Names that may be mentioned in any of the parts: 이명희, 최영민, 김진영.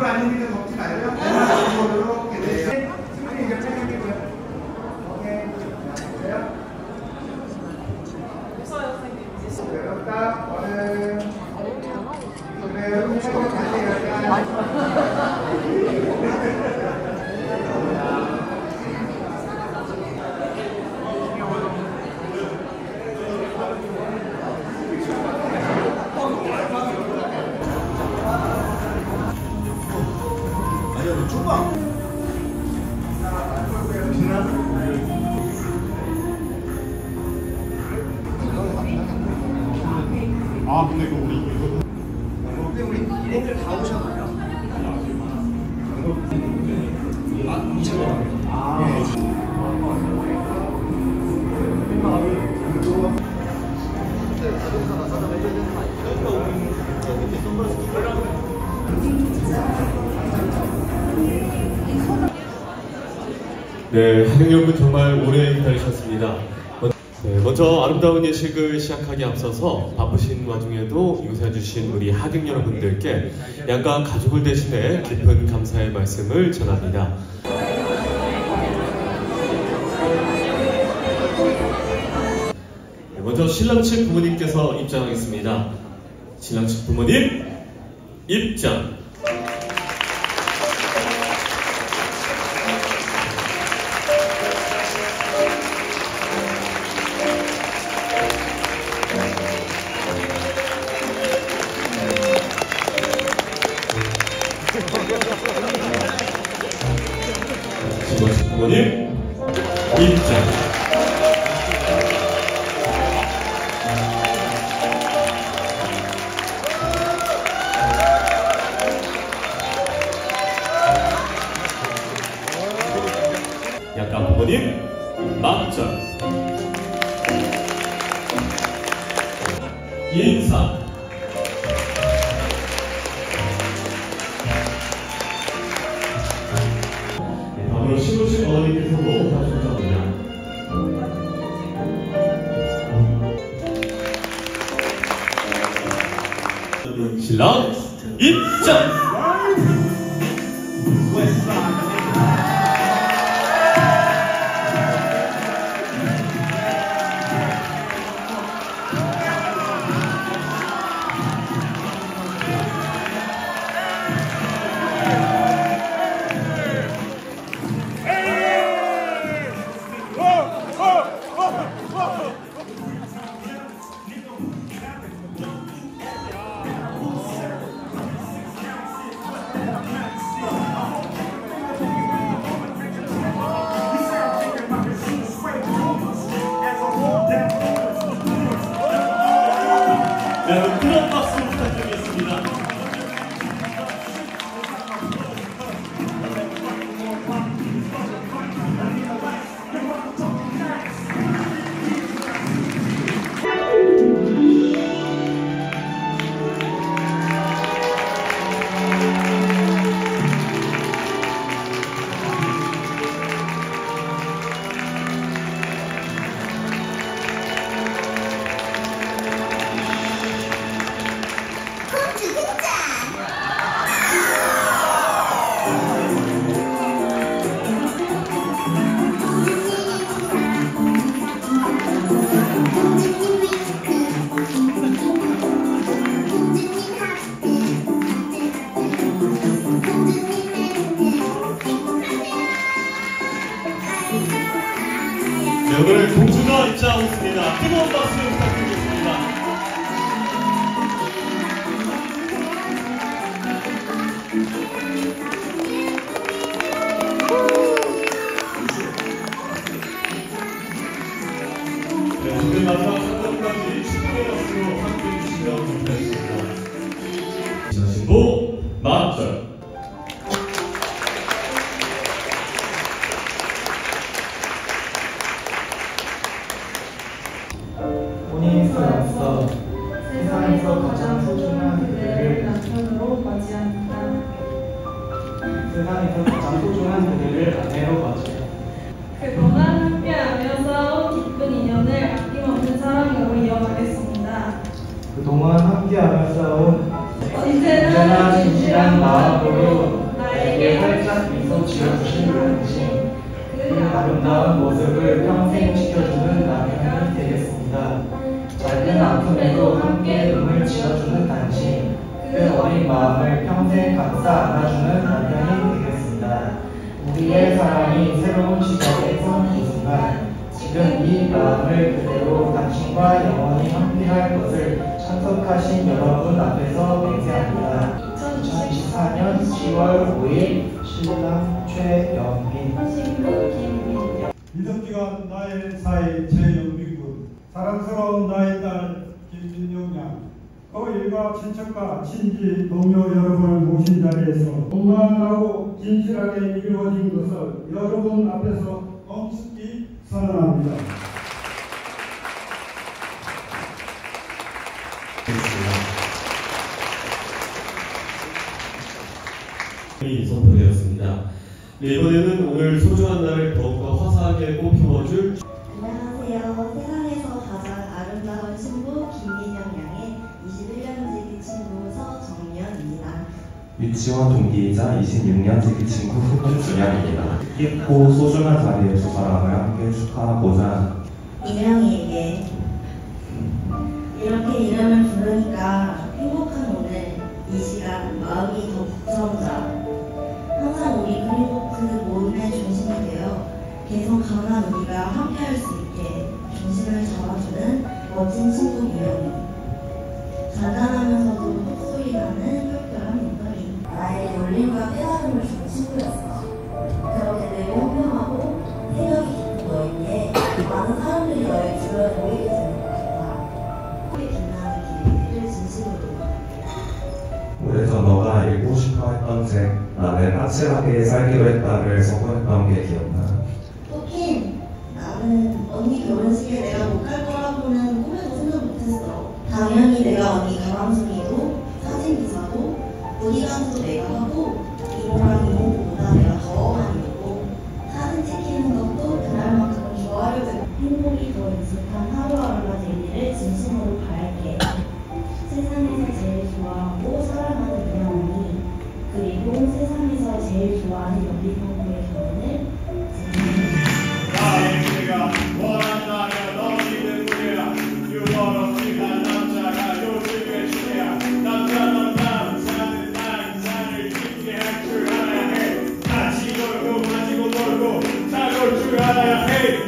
일부러 아닌 일을 먹지 말고요. 이렇게 돼요. 승민이 이제 챙겨주고요. 오케이. 됐어요? 됐어요, 선생님. 외롭다. 너는. 그래, 조금 다시 해야지. 아 근데 이거 우리 근데 우리 얘네들 다 오셨나요? 아 2,000원 네, 학생여러분 정말 오래 기다리셨습니다. 네, 먼저 아름다운 예식을 시작하기 앞서서 바쁘신 와중에도 용서해주신 우리 학생 여러분들께 약간 가족을 대신해 깊은 감사의 말씀을 전합니다. 네, 먼저 신랑 측 부모님께서 입장하겠습니다. 신랑 측 부모님 입장. 부모님 입장. 약간 부모님 만점. 인사. 신우신 어머니께서도 다시 감사합니다. 신랑 입장. 여러분 큰 박수 부탁드리겠습니다. 오늘 공주가 입장하고 있습니다. 뜨거운 박수 부탁드리겠습니다. 네, 오늘 마지막 한 번까지 축하의 박수로 함께해 주시면 감사드리겠습니다. 신부 만점. 세상에서 가장 소중한 그대를 남편으로 맞이합니다. 세상에서 가장 소중한 그대를 아내로 맞이해요. 그동안 함께하며 쌓아온 깊은 인연을 아낌없는 사랑으로 이어가겠습니다. 그동안 함께하며 쌓아온 언제나 진실한 마음으로 내게 살짝미소 지어주신 당신, 그 아름다운 모습을 평생 지켜주는 남편이 되겠습니다. 작은 아픔에도 함께 눈을 지어주는 당신, 그 어린 마음을 평생 감싸 안아주는 남편이 되겠습니다. 우리의 사랑이 새로운 시작에 선 이 순간, 지금 이 마음을 그대로 당신과 영원히 함께할 것을 참석하신 여러분 앞에서 맹세합니다. 2014년 10월 5일 신랑 최영민 이성기관 나의 사이 최영민 군 사랑스러운 나의 딸 김진영 양 또 일가 친척과 친지 동료 여러분을 모신 자리에서 공감하고 진실하게 이루어진 것을 여러분 앞에서 엄숙히 선언합니다. 선포되었습니다. 이번에는 오늘 소중한 날을 더욱더 화사하게 꽃피워줄 안녕하세요. 세상에서 가장 아름다운 신부 김진영 양의 21년지기 친구 서정연입니다. 유치원 동기이자 26년지기 친구 김진영입니다. 깊고 소중한 자리에서 사랑을 함께 축하하고자 이명희에게 이렇게 이름을 부르니까 행복한 오늘 이 시간 마음이 더 부끄럽다. 항상 우리 그리고 그 모임의 중심이 되어 계속 강한 우리가 함께할 수 있게 중심을 잡아주는 멋진 친구 이명희 잔잔하면서도 콧소리 나는 혈혈한 목소리 나의 열림과 깨달음을 준 친구였어. 그렇게 늘 현명하고 생각이 깊은 너에게 많은 사람들이 너의 주변에 모이게 되는 것 같아. 꿈이 빛나는 길을 진심으로 오래전 너가 읽고 싶어 했던 책 나는 아찔하게 살기로 했다를 선고했던 게 기억나. 토킨! 나는 언니 결혼식에 내가 못 갈 거라고는 꿈에도 생각 못했어. 당연히 내가 언니 가방송이도 사진기사도 보디가드도 내가 하고 이모랑 이모보다 내가 더 많이 보고 사진 찍히는 것도 그날만큼은 좋아하려고 행복이 더 익숙한 하루하루가 될 일을 진심으로 바랄게. 세상에서 제일 좋아하고 사랑하는 이명희 그리고 세상에서 제일 좋아하는 연비공부의 결혼을 나의 기대가 원한 나가 넘치는 소리야 유머러스한 남자가 요즘의 시대야 남자는 남자는 남자를 깊게 할 줄 알아야 해 같이 놀고 마시고 놀고 사올 줄 알아야 해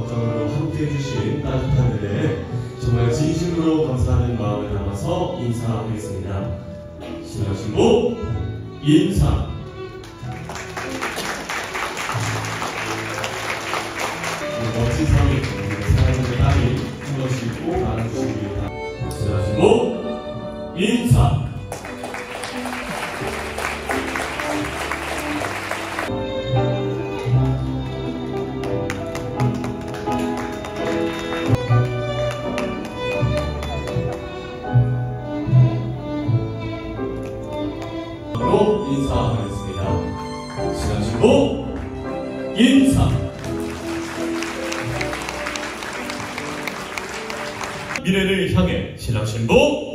걱정으로 함께 해주신 따뜻한 은혜 정말 진심으로 감사하는 마음을 담아서 인사하겠습니다. 신랑신부 인사. 멋진 사람이 사랑하는 딸이 한 번씩 꼭 안아주십니다. 신랑신부 인사. 인사하겠습니다. 신랑신부 인사. 미래를 향해 신랑신부